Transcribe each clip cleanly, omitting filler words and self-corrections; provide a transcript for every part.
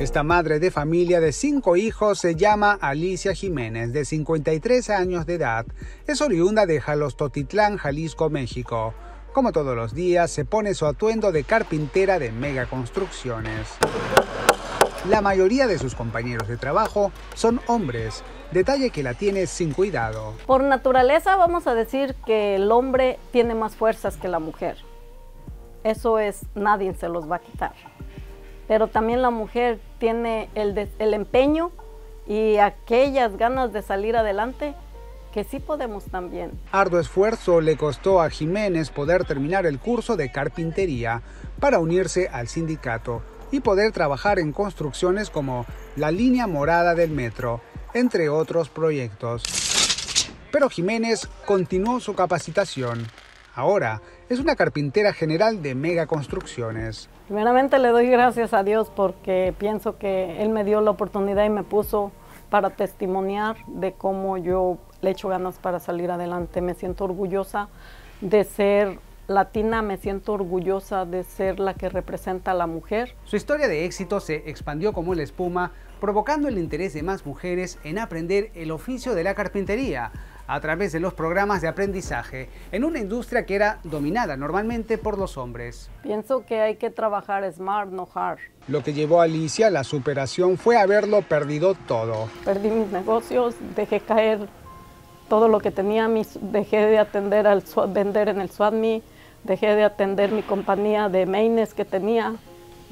Esta madre de familia de 5 hijos se llama Alicia Jiménez, de 53 años de edad. Es oriunda de Jalostotitlán, Jalisco, México. Como todos los días, se pone su atuendo de carpintera de megaconstrucciones. La mayoría de sus compañeros de trabajo son hombres, detalle que la tiene sin cuidado. Por naturaleza vamos a decir que el hombre tiene más fuerzas que la mujer. Eso es, nadie se los va a quitar. Pero también la mujer tiene el empeño y aquellas ganas de salir adelante que sí podemos también. Arduo esfuerzo le costó a Jiménez poder terminar el curso de carpintería para unirse al sindicato y poder trabajar en construcciones como la línea morada del metro, entre otros proyectos. Pero Jiménez continuó su capacitación. Ahora es una carpintera general de megaconstrucciones. Primeramente le doy gracias a Dios porque pienso que Él me dio la oportunidad y me puso para testimoniar de cómo yo le echo ganas para salir adelante. Me siento orgullosa de ser latina, me siento orgullosa de ser la que representa a la mujer. Su historia de éxito se expandió como la espuma, provocando el interés de más mujeres en aprender el oficio de la carpintería a través de los programas de aprendizaje en una industria que era dominada normalmente por los hombres. Pienso que hay que trabajar smart, no hard. Lo que llevó a Alicia a la superación fue haberlo perdido todo. Perdí mis negocios, dejé caer todo lo que tenía, dejé de atender vender en el Swadmi, dejé de atender mi compañía de maines que tenía.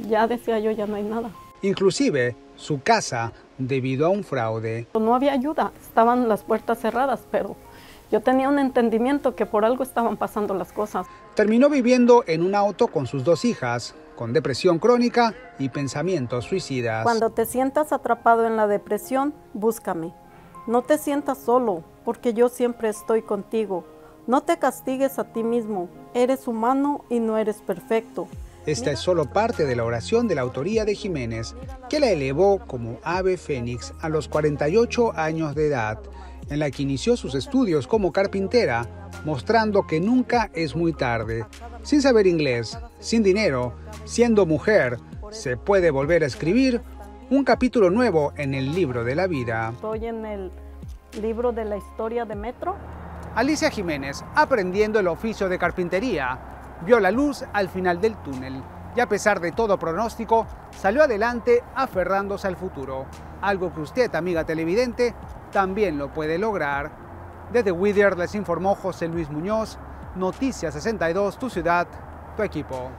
Ya decía yo, ya no hay nada. Inclusive su casa debido a un fraude. No había ayuda, estaban las puertas cerradas, pero yo tenía un entendimiento que por algo estaban pasando las cosas. Terminó viviendo en un auto con sus 2 hijas, con depresión crónica y pensamientos suicidas. Cuando te sientas atrapado en la depresión, búscame. No te sientas solo, porque yo siempre estoy contigo. No te castigues a ti mismo, eres humano y no eres perfecto. Esta es solo parte de la oración de la autoría de Jiménez, que la elevó como ave fénix a los 48 años de edad, en la que inició sus estudios como carpintera, mostrando que nunca es muy tarde. Sin saber inglés, sin dinero, siendo mujer, se puede volver a escribir un capítulo nuevo en el libro de la vida. Estoy en el libro de la historia de Metro. Alicia Jiménez, aprendiendo el oficio de carpintería, vio la luz al final del túnel y a pesar de todo pronóstico, salió adelante aferrándose al futuro. Algo que usted, amiga televidente, también lo puede lograr. Desde Whittier les informó José Luis Muñoz, Noticias 62, tu ciudad, tu equipo.